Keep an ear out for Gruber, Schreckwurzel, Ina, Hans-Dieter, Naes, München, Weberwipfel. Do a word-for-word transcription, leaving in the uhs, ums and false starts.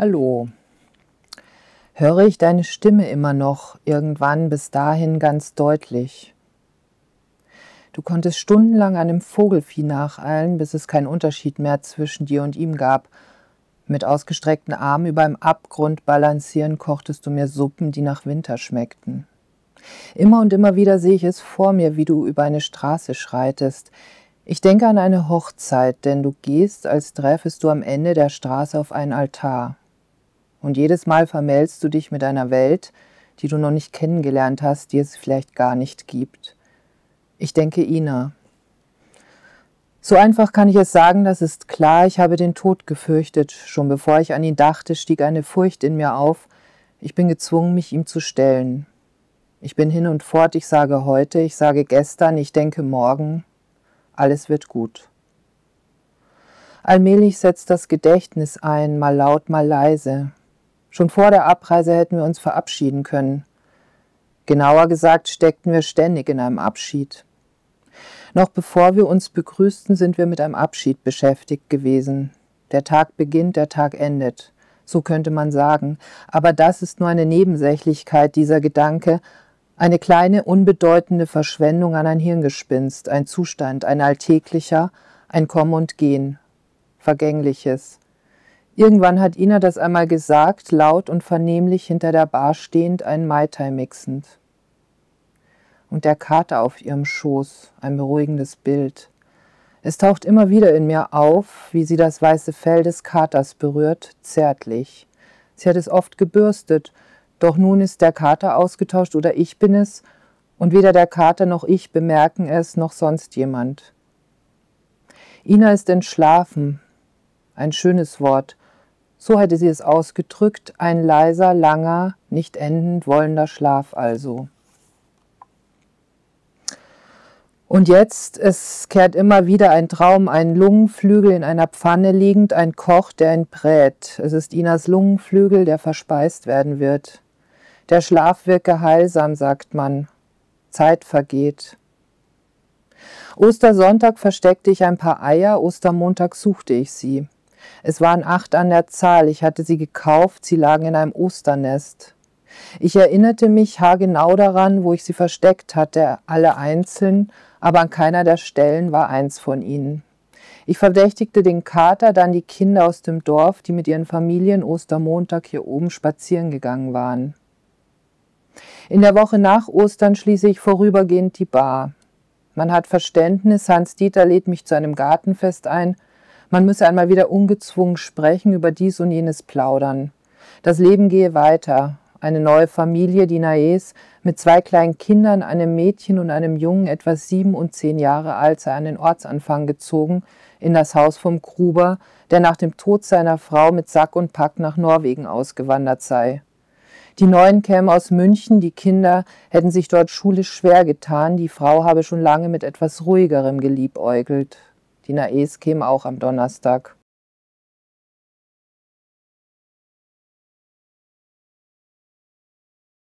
Hallo. Höre ich deine Stimme immer noch, irgendwann bis dahin ganz deutlich? Du konntest stundenlang einem Vogelvieh nacheilen, bis es keinen Unterschied mehr zwischen dir und ihm gab. Mit ausgestreckten Armen über dem Abgrund balancieren, kochtest du mir Suppen, die nach Winter schmeckten. Immer und immer wieder sehe ich es vor mir, wie du über eine Straße schreitest. Ich denke an eine Hochzeit, denn du gehst, als träfest du am Ende der Straße auf einen Altar. Und jedes Mal vermählst du dich mit einer Welt, die du noch nicht kennengelernt hast, die es vielleicht gar nicht gibt. Ich denke, Ina. So einfach kann ich es sagen, das ist klar, ich habe den Tod gefürchtet. Schon bevor ich an ihn dachte, stieg eine Furcht in mir auf. Ich bin gezwungen, mich ihm zu stellen. Ich bin hin und fort, ich sage heute, ich sage gestern, ich denke morgen. Alles wird gut. Allmählich setzt das Gedächtnis ein, mal laut, mal leise. Schon vor der Abreise hätten wir uns verabschieden können. Genauer gesagt steckten wir ständig in einem Abschied. Noch bevor wir uns begrüßten, sind wir mit einem Abschied beschäftigt gewesen. Der Tag beginnt, der Tag endet. So könnte man sagen. Aber das ist nur eine Nebensächlichkeit, dieser Gedanke. Eine kleine, unbedeutende Verschwendung an ein Hirngespinst, ein Zustand, ein alltäglicher, ein Kommen und Gehen. Vergängliches. Irgendwann hat Ina das einmal gesagt, laut und vernehmlich hinter der Bar stehend, einen Mai Tai mixend. Und der Kater auf ihrem Schoß, ein beruhigendes Bild. Es taucht immer wieder in mir auf, wie sie das weiße Fell des Katers berührt, zärtlich. Sie hat es oft gebürstet, doch nun ist der Kater ausgetauscht oder ich bin es, und weder der Kater noch ich bemerken es, noch sonst jemand. Ina ist entschlafen, ein schönes Wort. So hätte sie es ausgedrückt, ein leiser, langer, nicht endend wollender Schlaf also. Und jetzt, es kehrt immer wieder ein Traum, ein Lungenflügel in einer Pfanne liegend, ein Koch, der ihn brät. Es ist Inas Lungenflügel, der verspeist werden wird. Der Schlaf wirke heilsam, sagt man. Zeit vergeht. Ostersonntag versteckte ich ein paar Eier, Ostermontag suchte ich sie. Es waren acht an der Zahl, ich hatte sie gekauft, sie lagen in einem Osternest. Ich erinnerte mich haargenau daran, wo ich sie versteckt hatte, alle einzeln, aber an keiner der Stellen war eins von ihnen. Ich verdächtigte den Kater, dann die Kinder aus dem Dorf, die mit ihren Familien Ostermontag hier oben spazieren gegangen waren. In der Woche nach Ostern schließe ich vorübergehend die Bar. Man hat Verständnis, Hans-Dieter lädt mich zu einem Gartenfest ein, man müsse einmal wieder ungezwungen sprechen, über dies und jenes plaudern. Das Leben gehe weiter. Eine neue Familie, die Naes, mit zwei kleinen Kindern, einem Mädchen und einem Jungen, etwa sieben und zehn Jahre alt, sei an den Ortsanfang gezogen, in das Haus vom Gruber, der nach dem Tod seiner Frau mit Sack und Pack nach Norwegen ausgewandert sei. Die Neuen kämen aus München, die Kinder hätten sich dort schulisch schwer getan, die Frau habe schon lange mit etwas Ruhigerem geliebäugelt. Die Naes käme auch am Donnerstag.